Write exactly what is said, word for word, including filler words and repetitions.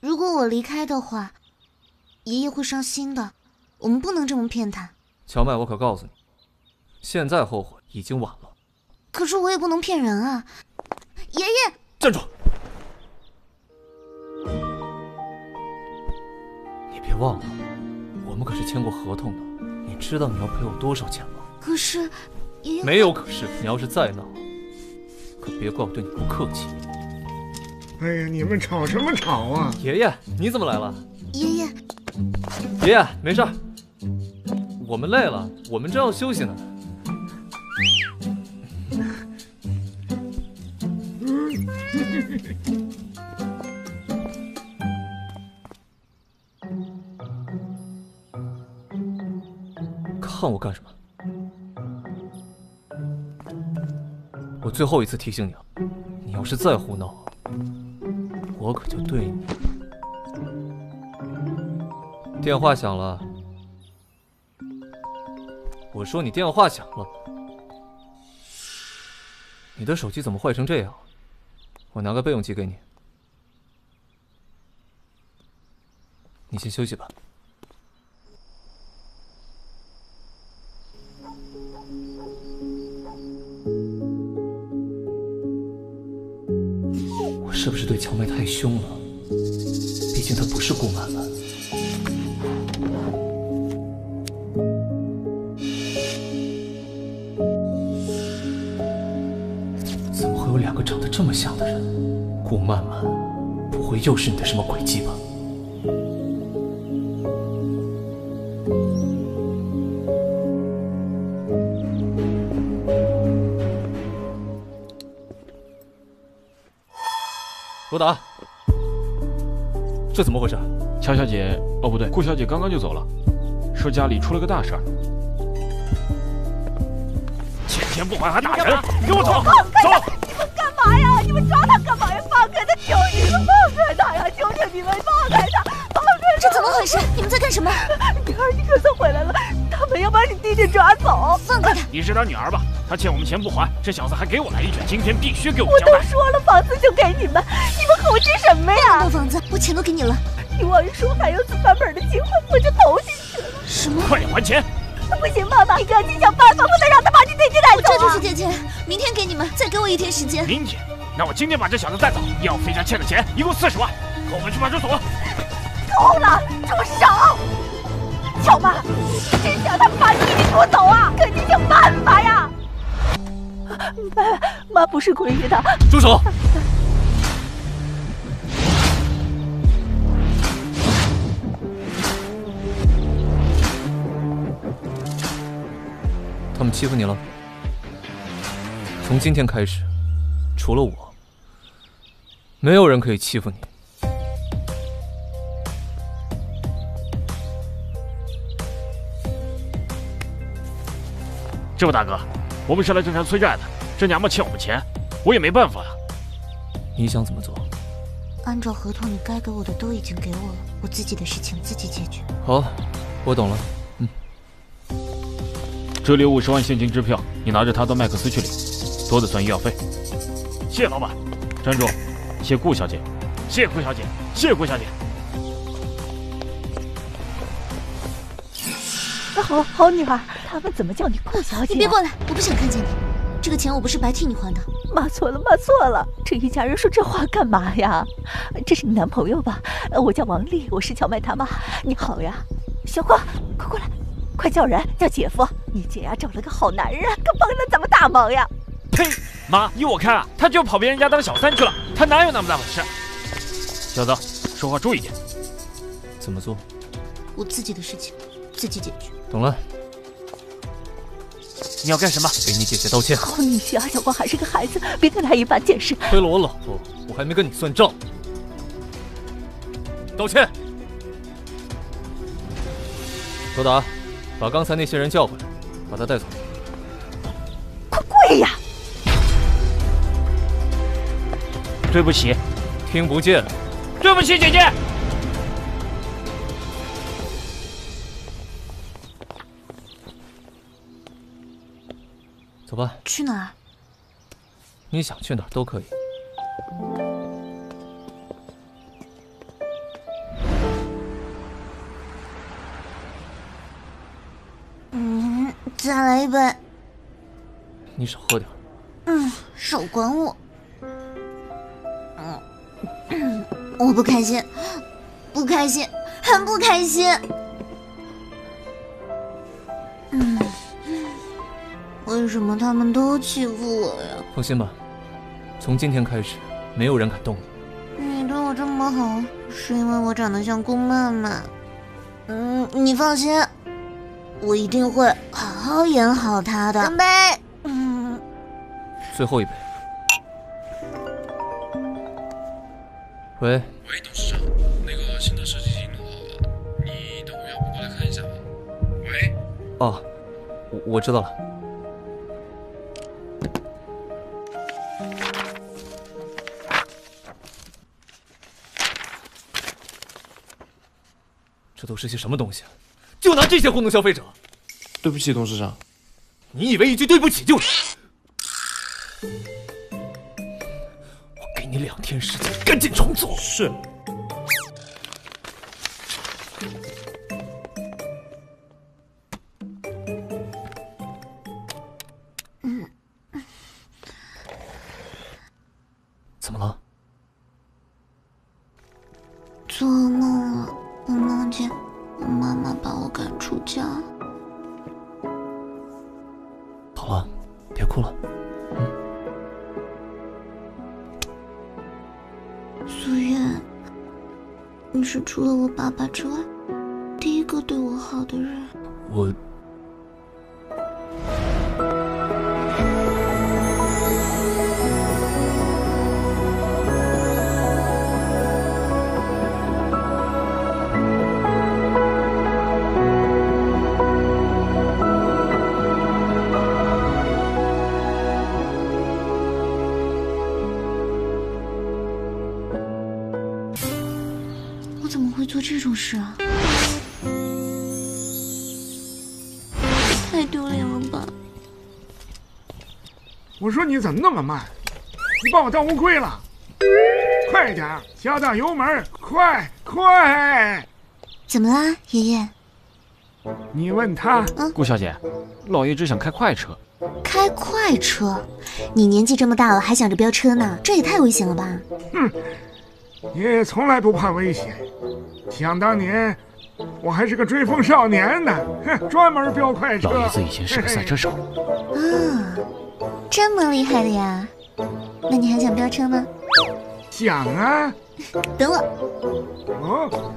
如果我离开的话，爷爷会伤心的。我们不能这么骗他。乔麦，我可告诉你，现在后悔已经晚了。可是我也不能骗人啊，爷爷！站住！你别忘了，我们可是签过合同的。你知道你要赔我多少钱吗？可是，爷爷……没有可是，你要是再闹，可别怪我对你不客气。 哎呀，你们吵什么吵啊！爷爷，你怎么来了？爷爷，爷爷，没事儿，我们累了，我们正要休息呢。看我干什么？我最后一次提醒你了，你要是再胡闹。 我可就对你。电话响了，我说你电话响了，你的手机怎么坏成这样？我拿个备用机给你，你先休息吧。我是不是对乔麦太凶了？ 毕竟他不是顾曼曼。怎么会有两个长得这么像的人？顾曼曼，不会又是你的什么诡计吧？罗达。 这怎么回事？乔小姐，哦不对，顾小姐刚刚就走了，说家里出了个大事儿。欠钱不还还打人！给我走！走！你们干嘛呀？你们抓他干嘛呀？放开他！求你们放开他呀！求求你们放开他！放开他！这怎么回事？你们在干什么？女儿，你可算回来了！他们要把你弟弟抓走！放开他！你是他女儿吧？他欠我们钱不还，这小子还给我来一拳，今天必须给我交代！我都说了，房子就给你们，你们猴急什么呀？那房子，我钱都给你了。 听王叔还有此翻本的机会，我就投进去了。什么？快点还钱！不行，爸爸，你赶紧想办法，不能让他把你弟弟带走、啊。我这就去借钱，明天给你们，再给我一天时间。明天？那我今天把这小子带走，要我飞家欠的钱，一共四十万，扣回去派出所。够了，住手！小妈，你真想他把弟弟拖走啊？赶紧想办法呀！妈，妈不是故意的。住手！ 他们欺负你了。从今天开始，除了我，没有人可以欺负你。这位大哥，我们是来正常催债的，这娘们欠我们钱，我也没办法呀。你想怎么做？按照合同，你该给我的都已经给我了，我自己的事情自己解决。好，我懂了。 这里有五十万现金支票，你拿着它到麦克斯去领，多的算医药费。谢老板，站住！谢顾小姐，谢顾小姐，谢顾小姐。好好女孩，他们怎么叫你顾小姐？你别过来，我不想看见你。这个钱我不是白替你还的。骂错了，骂错了！这一家人说这话干嘛呀？这是你男朋友吧？我叫王丽，我是乔麦他妈。你好呀，小郭，快过来！ 快叫人，叫姐夫！你姐呀、啊、找了个好男人，可帮了咱们大忙呀！呸！妈，依我看啊，他就跑别人家当小三去了，他哪有那么大本事？小子，说话注意点。怎么做？我自己的事情自己解决。懂了。你要干什么？给你姐姐道歉。好女婿啊，小光还是个孩子，别跟他一般见识。亏了我老婆，我还没跟你算账。道歉。罗达。 把刚才那些人叫回来，把他带走。快跪呀！对不起，听不见。对不起，姐姐。走吧。去哪儿？你想去哪儿都可以。再来一杯。你少喝点。嗯，少管我。嗯，我不开心，不开心，很不开心。嗯，为什么他们都欺负我呀？放心吧，从今天开始，没有人敢动你。你对我这么好，是因为我长得像宫曼曼。嗯，你放心。 我一定会好好演好他的。干杯！嗯，最后一杯。喂。喂，董事长，那个新的设计已经弄好了，你等会要不过来看一下吗？喂。哦，我我知道了。这都是些什么东西啊？ 就拿这些糊弄消费者，对不起，董事长。你以为一句对不起就是？我给你两天时间，赶紧重做。是。嗯。怎么了？做梦了，我梦见。 妈妈把我赶出家。好了，别哭了。嗯、苏燕，你是除了我爸爸之外，第一个对我好的人。我。 做这种事啊，太丢脸了吧！我说你怎么那么慢？你把我当乌龟了！快点，加大油门，快快！怎么啦，爷爷？你问他。嗯，顾小姐，老爷只想开快车。开快车？你年纪这么大了，还想着飙车呢？这也太危险了吧！哼。 爷爷从来不怕危险，想当年，我还是个追风少年呢，哼，专门飙快车。老爷子以前是个赛车手。啊，这么厉害的呀？那你还想飙车吗？想啊。等我。哦。